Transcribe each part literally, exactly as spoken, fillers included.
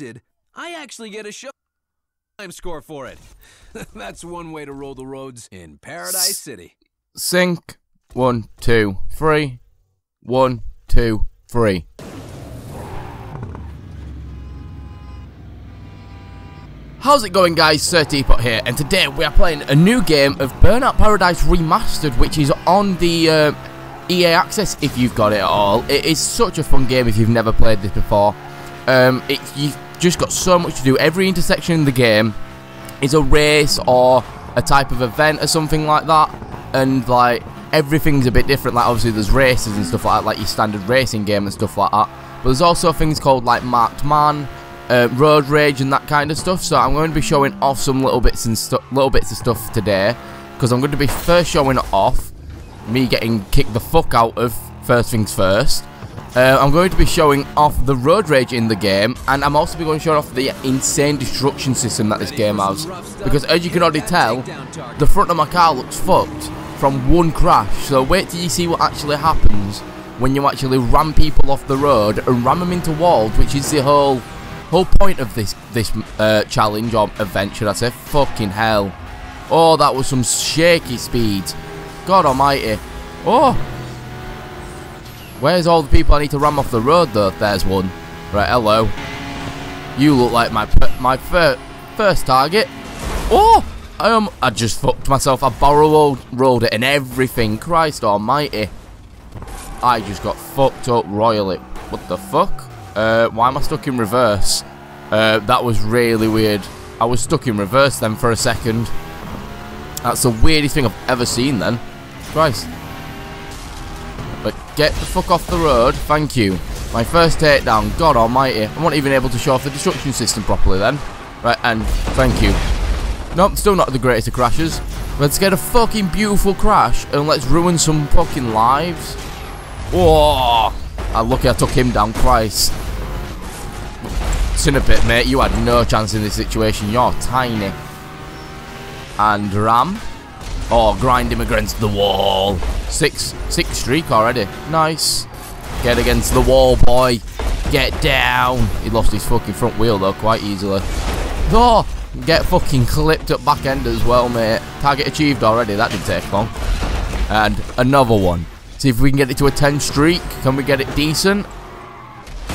listed, I actually get a show time score for it. That's one way to roll the roads in Paradise City. Sync. One, two, three. One, two, three. How's it going, guys? Sir Teapot here, and today we are playing a new game of Burnout Paradise Remastered, which is on the uh, E A Access if you've got it at all. It is such a fun game if you've never played this before. Um, it, you've just got so much to do. Every intersection in the game is a race or a type of event or something like that, and like everything's a bit different. Like obviously there's races and stuff like that, like your standard racing game and stuff like that. But there's also things called like Marked Man, Uh, Road Rage and that kind of stuff. So I'm going to be showing off some little bits and little bits of stuff today, because I'm going to be first showing off me getting kicked the fuck out of First Things First. Uh, I'm going to be showing off the Road Rage in the game, and I'm also going to show off the insane destruction system that this game has. Because as you can already tell, the front of my car looks fucked from one crash. So wait till you see what actually happens when you actually ram people off the road and ram them into walls, which is the whole. Whole point of this this uh, challenge or event, should I say? Fucking hell! Oh, that was some shaky speed. God Almighty! Oh, where's all the people I need to ram off the road though? There's one. Right, hello. You look like my my fir first target. Oh, um, I just fucked myself. I barrel rolled it and everything. Christ Almighty! I just got fucked up royally. What the fuck? Uh, why am I stuck in reverse? Uh, that was really weird. I was stuck in reverse then for a second. That's the weirdest thing I've ever seen then. Christ. But get the fuck off the road. Thank you. My first takedown. God Almighty. I'm not even able to show off the destruction system properly then. Right, and thank you. Nope, still not the greatest of crashes. Let's get a fucking beautiful crash and let's ruin some fucking lives. Whoa. I'm lucky I took him down. Christ. Cinnabit, mate, you had no chance in this situation. You're tiny. And ram. Oh, grind him against the wall. Six, six streak already. Nice. Get against the wall, boy. Get down. He lost his fucking front wheel, though, quite easily. Oh, get fucking clipped at back end as well, mate. Target achieved already. That didn't take long. And another one. See if we can get it to a ten streak. Can we get it decent?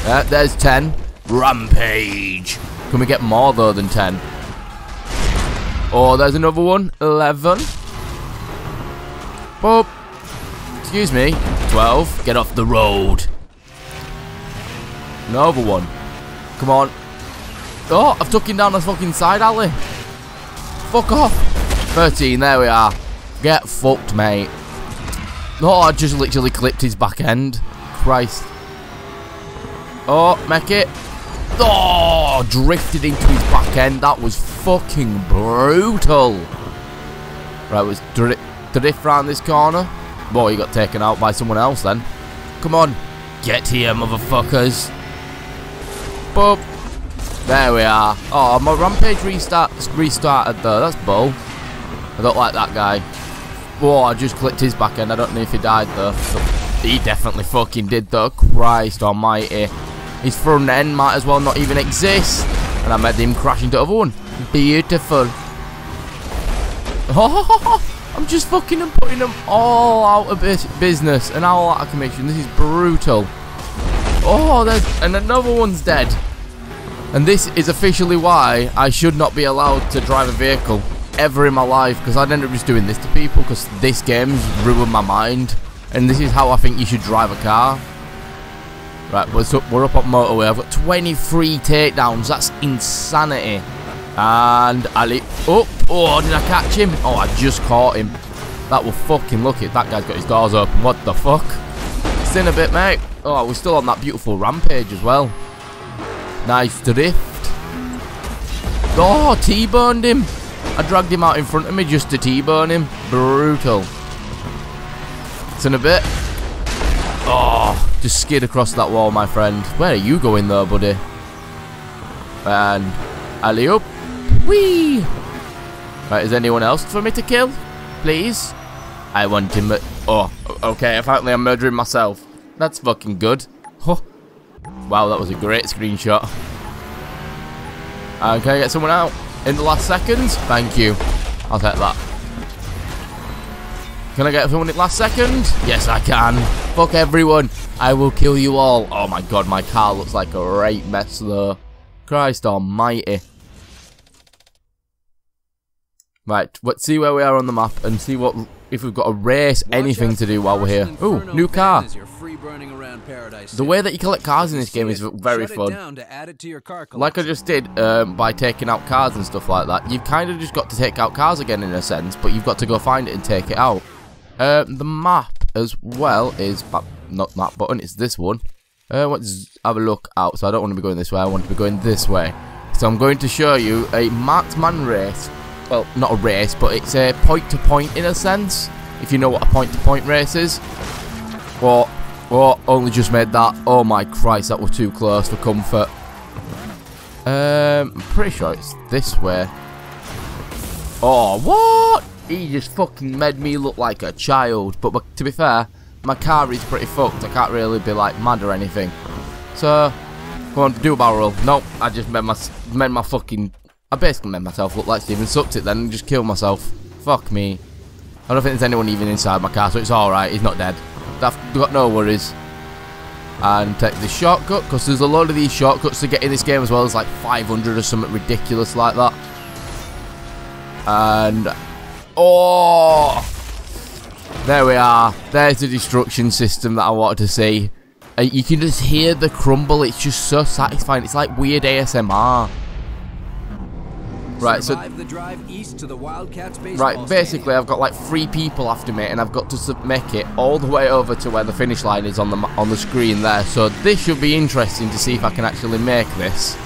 Uh, there's ten. Rampage. Can we get more, though, than ten? Oh, there's another one. eleven. Boop. Excuse me. twelve. Get off the road. Another one. Come on. Oh, I've took him down the fucking side alley. Fuck off. thirteen. There we are. Get fucked, mate. Oh, I just literally clipped his back end. Christ. Oh, make it. Oh, drifted into his back end. That was fucking brutal. Right, was drift, drift round this corner. Boy, he got taken out by someone else then. Come on. Get here, motherfuckers. Boop. There we are. Oh, my rampage restart, restarted though. That's bull. I don't like that guy. Oh, I just clipped his back end. I don't know if he died though. He definitely fucking did though. Christ Almighty. His front end might as well not even exist. And I made him crash into the other one. Beautiful. Oh, I'm just fucking and putting them all out of business and all out of commission. This is brutal. Oh, there's and another one's dead. And this is officially why I should not be allowed to drive a vehicle ever in my life, because I'd end up just doing this to people, because this game's ruined my mind, and this is how I think you should drive a car. Right, we're up, we're up on motorway. I've got twenty-three takedowns. That's insanity. And Ali, oh, oh, did I catch him? Oh, I just caught him. That was fucking lucky. That guy's got his doors open. What the fuck? It's in a bit, mate. Oh, we're still on that beautiful rampage as well. Nice drift. Oh, T-boned him. I dragged him out in front of me just to T-bone him. Brutal. It's in a bit. Oh, just skid across that wall, my friend. Where are you going though, buddy? And alley up. Whee! Right, is anyone else for me to kill? Please? I want him. Oh, okay, apparently I'm murdering myself. That's fucking good. Huh. Wow, that was a great screenshot. Uh, can I get someone out in the last seconds? Thank you. I'll take that. Can I get someone in the last second? Yes, I can. Fuck everyone. I will kill you all. Oh my god, my car looks like a right mess though. Christ almighty. Right, let's see where we are on the map and see what if we've got a race, anything to do while we're here. Ooh, new car. The way that you collect cars in this game is very fun. Like I just did um, by taking out cars and stuff like that. You've kind of just got to take out cars again in a sense, but you've got to go find it and take it out. Um, the map as well is, not that button, it's this one. Uh, let's have a look out, so I don't want to be going this way, I want to be going this way. So I'm going to show you a Marked Man race. Well, not a race, but it's a point-to-point in a sense, if you know what a point-to-point race is. Oh, oh, only just made that. Oh my Christ, that was too close for comfort. Um, I'm pretty sure it's this way. Oh, what? He just fucking made me look like a child. But, but to be fair, my car is pretty fucked. I can't really be, like, mad or anything. So, go on, do a barrel. Nope, I just made my, made my fucking... I basically made myself look like Steven sucked it then and just killed myself. Fuck me. I don't think there's anyone even inside my car, so it's alright, he's not dead. I've got no worries. And take the shortcut, because there's a lot of these shortcuts to get in this game as well. There's like five hundred or something ridiculous like that. And... oh! There we are. There's the destruction system that I wanted to see. You can just hear the crumble, it's just so satisfying. It's like weird A S M R. Right, so the drive east to the Wildcats right, basically I've got like three people after me and I've got to make it all the way over to where the finish line is on the on the screen there. So this should be interesting to see if I can actually make this.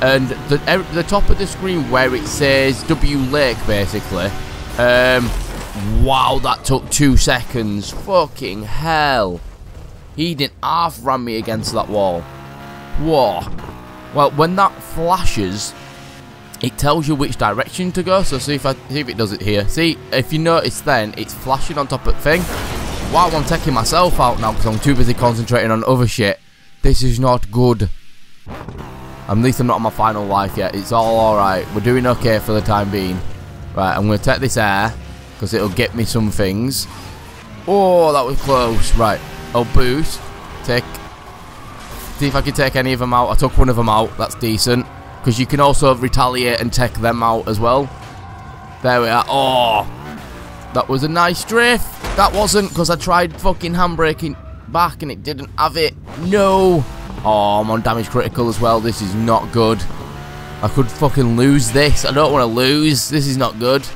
And the the top of the screen where it says W Lake basically. Um wow, that took two seconds. Fucking hell. He didn't half ram me against that wall. Whoa. Well, when that flashes, it tells you which direction to go, so see if I see if it does it here. See, if you notice then, it's flashing on top of the thing. Wow, I'm taking myself out now because I'm too busy concentrating on other shit. This is not good. At least I'm not on my final life yet. It's all alright. We're doing okay for the time being. Right, I'm going to take this air because it'll get me some things. Oh, that was close. Right, I'll boost. Take. See if I can take any of them out. I took one of them out. That's decent. Because you can also retaliate and take them out as well. There we are. Oh! That was a nice drift. That wasn't because I tried fucking handbraking back and it didn't have it. No! Oh, I'm on damage critical as well. This is not good. I could fucking lose this. I don't want to lose. This is not good.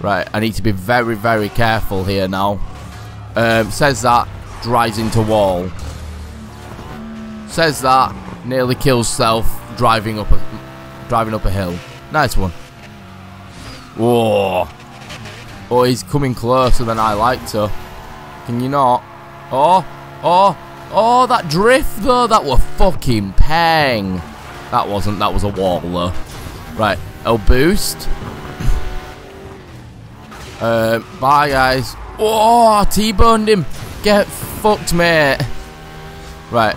Right, I need to be very, very careful here now. Um, says that. Drives into wall. Says that. Nearly kills self. Driving up a, driving up a hill. Nice one. Whoa. Oh, he's coming closer than I like to. Can you not? Oh, oh, oh, that drift though. That was fucking pang. That wasn't, that was a wall though. Right, I'll boost. uh, bye guys. Oh, I T-boned him. Get fucked, mate. Right.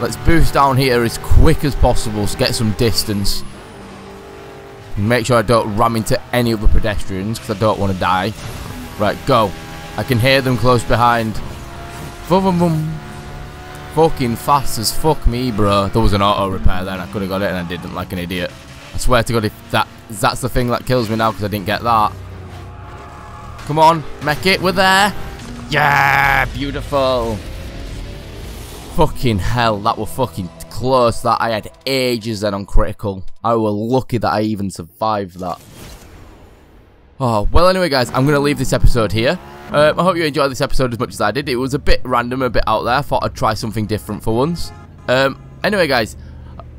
Let's boost down here as quick as possible to get some distance. Make sure I don't ram into any other pedestrians because I don't want to die. Right, go. I can hear them close behind. Vroom, vroom, vroom. Fucking fast as fuck me, bro. There was an auto repair then. I could have got it and I didn't like an idiot. I swear to God, if that that's the thing that kills me now because I didn't get that. Come on, mech it. We're there. Yeah, beautiful. Fucking hell, that was fucking close. That I had ages then on critical. I was lucky that I even survived that. Oh, well anyway guys, I'm going to leave this episode here. Um, I hope you enjoyed this episode as much as I did. It was a bit random, a bit out there. I thought I'd try something different for once. Um, anyway guys,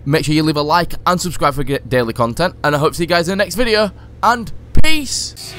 make sure you leave a like and subscribe for daily content. And I hope to see you guys in the next video. And peace!